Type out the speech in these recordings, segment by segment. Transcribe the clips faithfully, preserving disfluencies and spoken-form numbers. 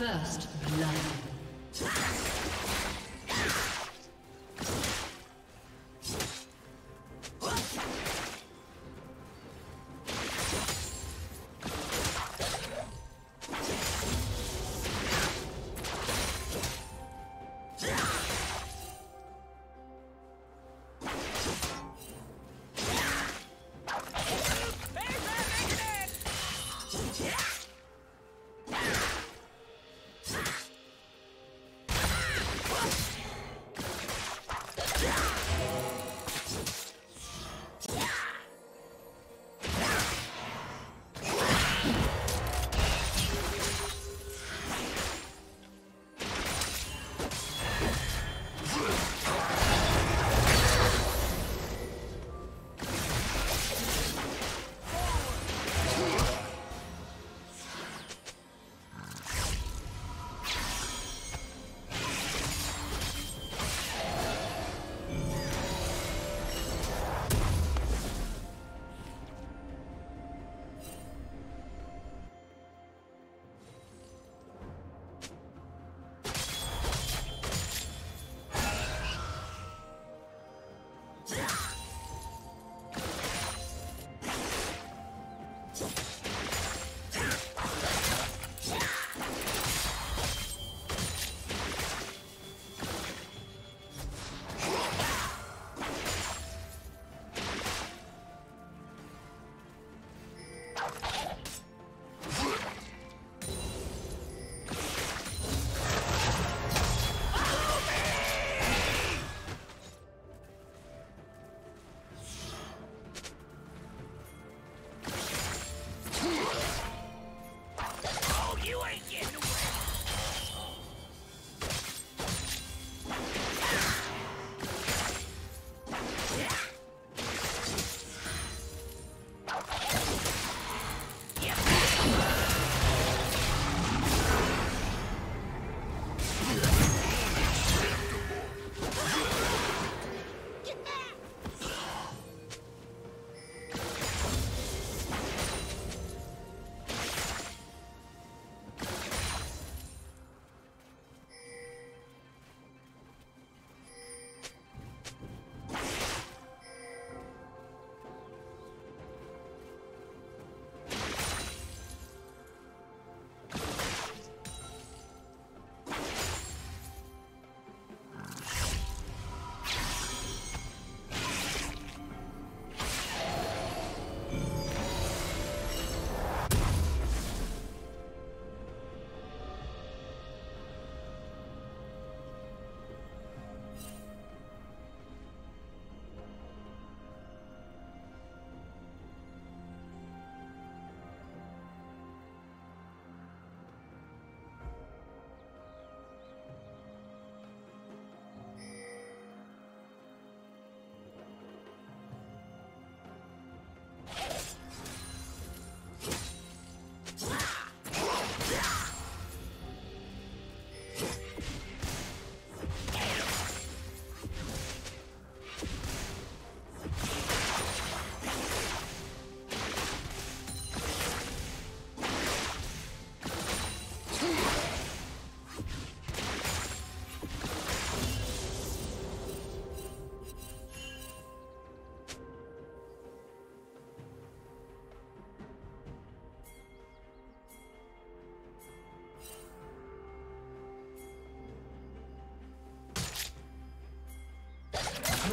First blood.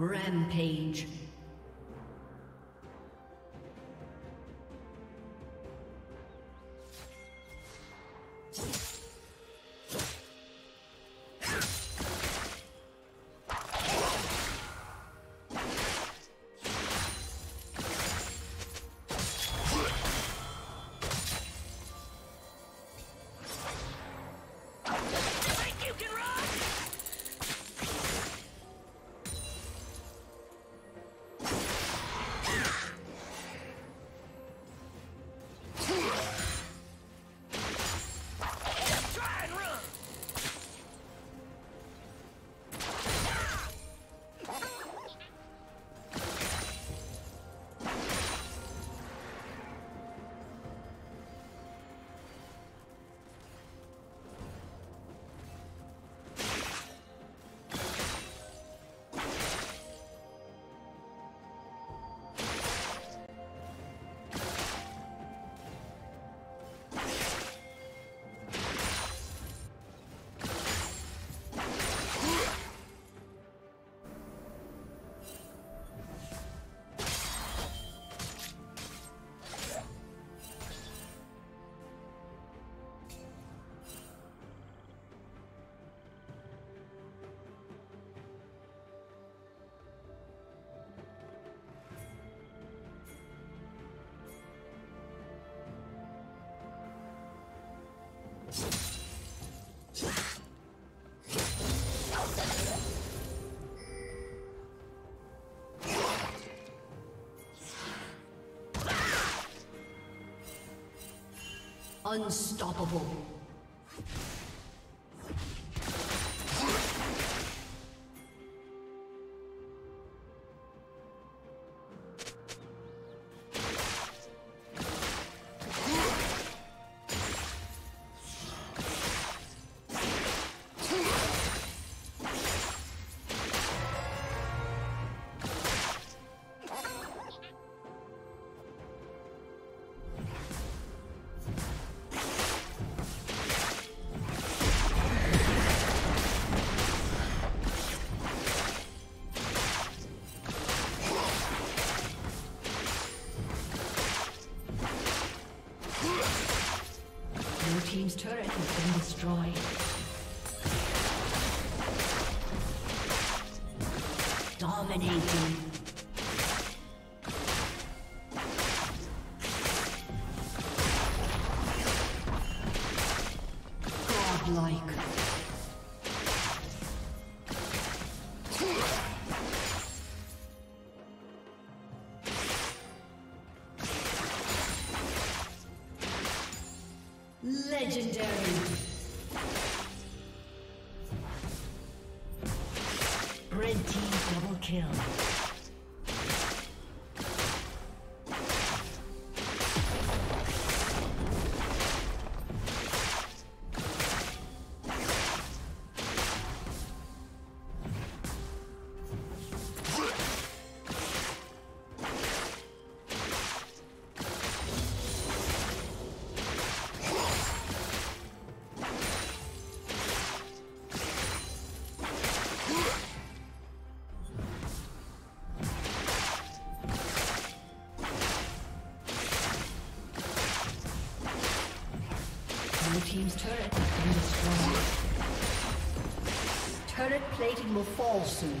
Rampage. Unstoppable. Team's turret has been destroyed. Dominating. Team's turret has been destroyed. Turret plating will fall soon.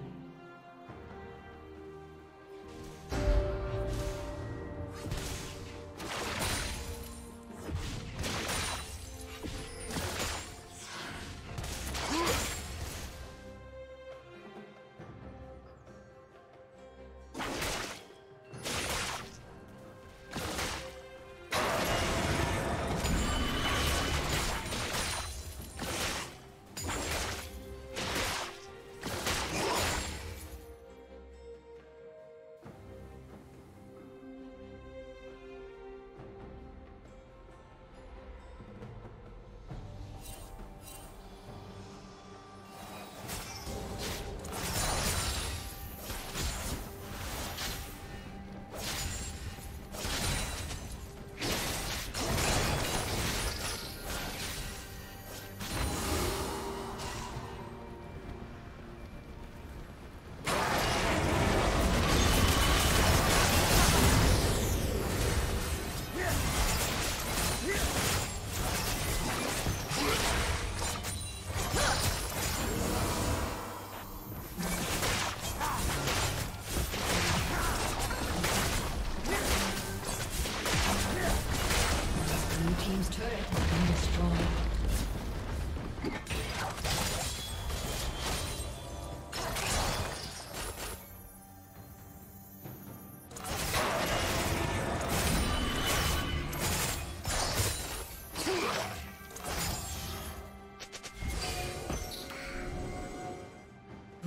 Blue team's turret has been destroyed.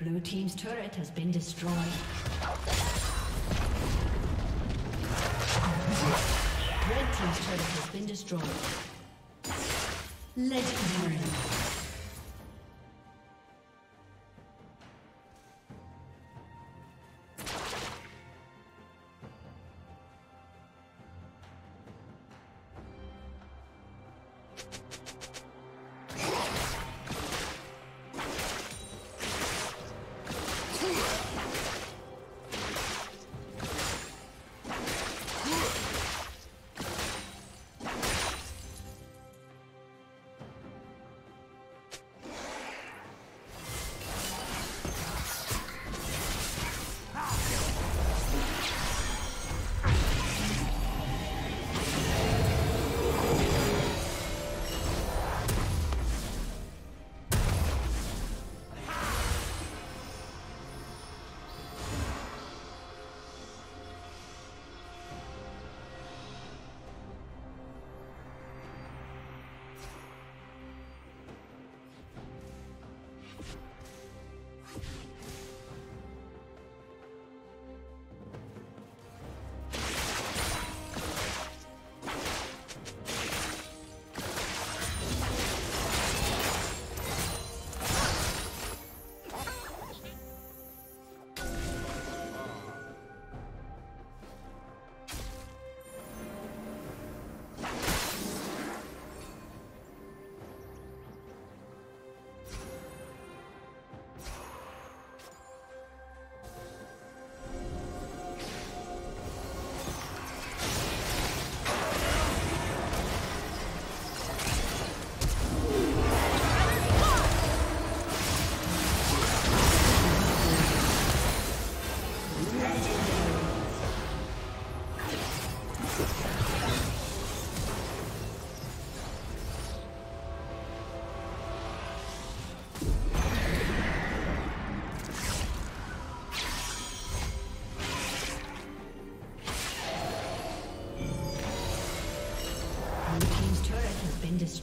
Blue team's turret has been destroyed. Red team's turret has been destroyed. Legendary.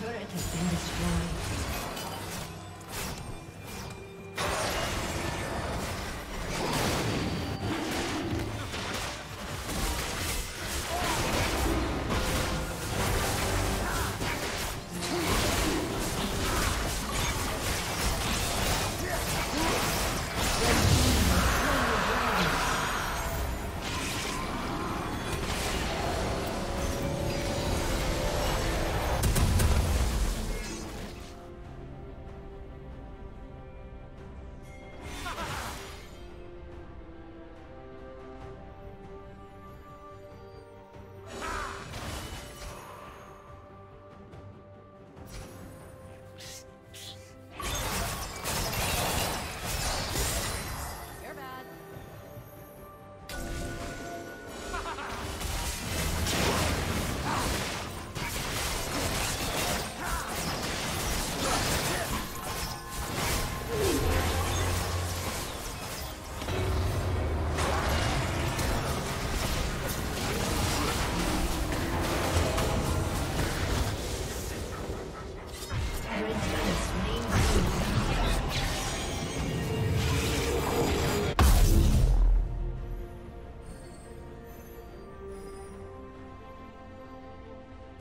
turret has been destroyed.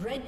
Red